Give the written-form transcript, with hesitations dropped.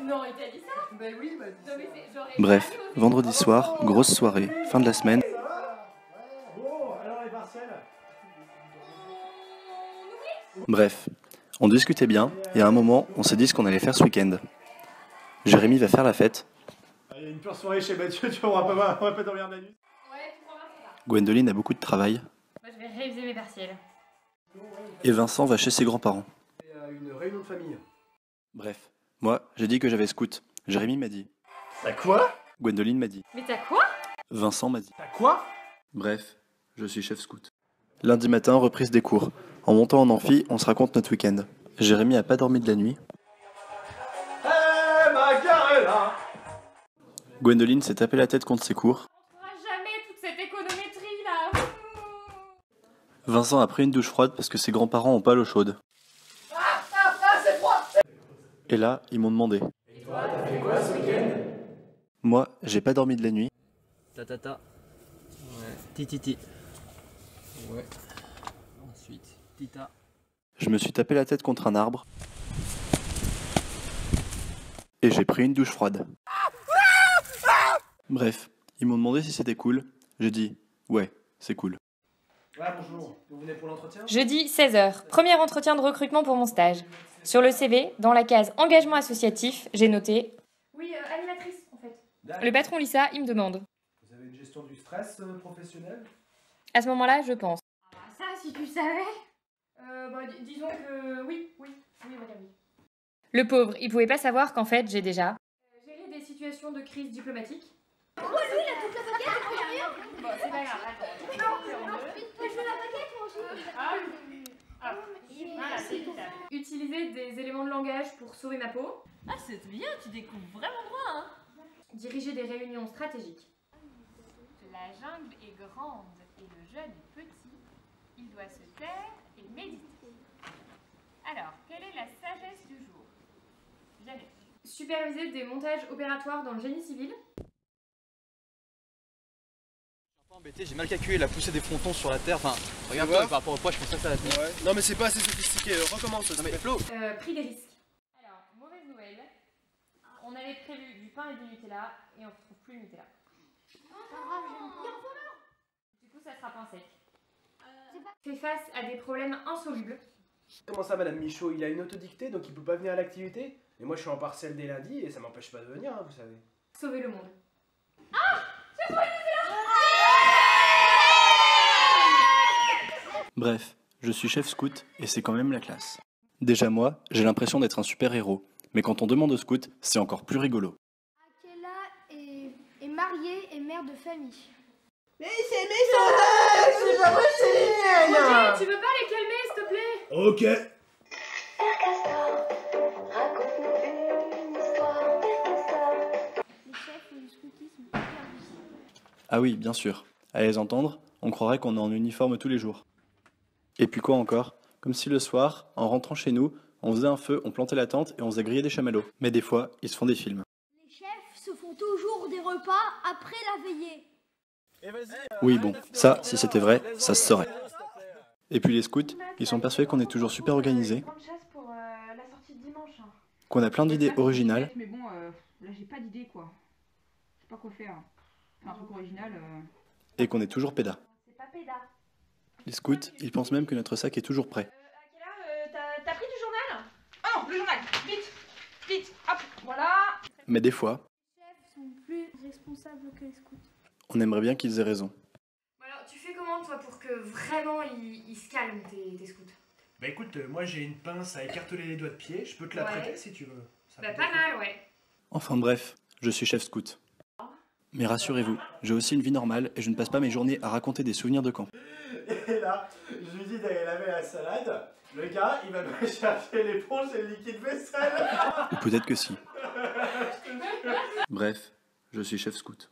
Non, il t'a dit ça? Ben oui, il m'a dit ça. Non, mais bref, vendredi soir, grosse soirée, fin de la semaine. Bon, alors les partiels. Bref, on discutait bien et à un moment, on s'est dit ce qu'on allait faire ce week-end. Jérémy va faire la fête. Il y a une pure soirée chez Mathieu, tu vois, on va pas dormir de la nuit. Ouais, tu comprends pas. Gwendoline a beaucoup de travail. Moi, je vais réviser mes partiels. Et Vincent va chez ses grands-parents. Une réunion de famille. Bref, moi, j'ai dit que j'avais scout. Jérémy m'a dit. T'as quoi? Gwendoline m'a dit. Mais t'as quoi? Vincent m'a dit. T'as quoi? Bref, je suis chef scout. Lundi matin, reprise des cours. En montant en amphi, on se raconte notre week-end. Jérémy a pas dormi de la nuit. Hey, Macarena! Gwendoline s'est tapé la tête contre ses cours. On ne trouvera jamais toute cette économétrie là. Vincent a pris une douche froide parce que ses grands-parents ont pas l'eau chaude. Ah, c'est froid! Et là, ils m'ont demandé. Et toi, t'as fait quoi ce week-end? Moi, j'ai pas dormi de la nuit. Ta. Ouais. Ti. Ouais. Ensuite, tita. Je me suis tapé la tête contre un arbre. Et j'ai pris une douche froide. Bref, ils m'ont demandé si c'était cool. J'ai dit, ouais, c'est cool. Ouais, bonjour, vous venez pour l'entretien ? Jeudi, 16h, premier entretien de recrutement pour mon stage. Sur le CV, dans la case engagement associatif, j'ai noté... Oui, animatrice, en fait. Le patron lit ça, il me demande. Vous avez une gestion du stress professionnel ? À ce moment-là, je pense. Ah, ça, si tu savais. Disons que oui, on va dire oui. Le pauvre, il pouvait pas savoir qu'en fait, j'ai déjà... géré des situations de crise diplomatique. Oh, lui, il a toute la baguette, il a rien. Bon, c'est pas grave, attends. Non, je veux la baguette, moi. Utiliser des éléments de langage pour sauver ma peau. Ah, c'est bien, tu découvres vraiment droit, hein. Diriger des réunions stratégiques. La jungle est grande et le jeune est petit. Il doit se taire et méditer. Alors, quelle est la sagesse du jour? Jamais. Superviser des montages opératoires dans le génie civil. J'ai mal calculé la poussée des frontons sur la terre, enfin regarde toi, par rapport au poids je pense que ça va tenir. Ouais. Non mais c'est pas assez sophistiqué, recommence. Non mais Flo. Pris des risques. Alors, mauvaise nouvelle, on avait prévu du pain et du Nutella et on retrouve plus le Nutella. Du coup ça sera pain sec. Fait face à des problèmes insolubles. Comment ça madame Michaud, il a une autodictée donc il peut pas venir à l'activité? Et moi je suis en partiel dès lundi et ça m'empêche pas de venir, hein, vous savez. Sauver le monde. Ah, j'ai trouvé le Nutella. Bref, je suis chef scout et c'est quand même la classe. Déjà moi, j'ai l'impression d'être un super-héros, mais quand on demande au scout, c'est encore plus rigolo. Akela est mariée et mère de famille. Mais c'est mes c'est pas possible. Tu veux pas les calmer, s'il te plaît? Ok. Ah oui, bien sûr. À les entendre, on croirait qu'on est en uniforme tous les jours. Et puis quoi encore? Comme si le soir, en rentrant chez nous, on faisait un feu, on plantait la tente et on faisait griller des chamallows. Mais des fois, ils se font des films. Les chefs se font toujours des repas après la veillée. Oui bon, ça, si c'était vrai, ça se saurait. Et puis les scouts, ils sont persuadés qu'on est toujours super organisés, qu'on a plein d'idées originales. Mais bon, là j'ai pas d'idée quoi. Je sais pas quoi faire. Un truc original. Et qu'on est toujours pédas. C'est pas pédas. Les scouts, ils pensent même que notre sac est toujours prêt. À quelle heure t'as pris du journal? Ah non, le journal. Vite, hop, voilà. Mais des fois, les chefs sont plus responsables que les scouts. On aimerait bien qu'ils aient raison. Alors, tu fais comment toi pour que vraiment ils se calment tes scouts? Bah écoute, moi j'ai une pince à écarteler les doigts de pied, je peux te la prêter si tu veux. Ça bah pas mal, ouais. Enfin bref, je suis chef scout. Mais rassurez-vous, j'ai aussi une vie normale et je ne passe pas mes journées à raconter des souvenirs de camp. Et là, je lui dis d'aller laver la salade, le gars, il va me chercher l'éponge et le liquide vaisselle. Peut-être que si. Bref, je suis chef scout.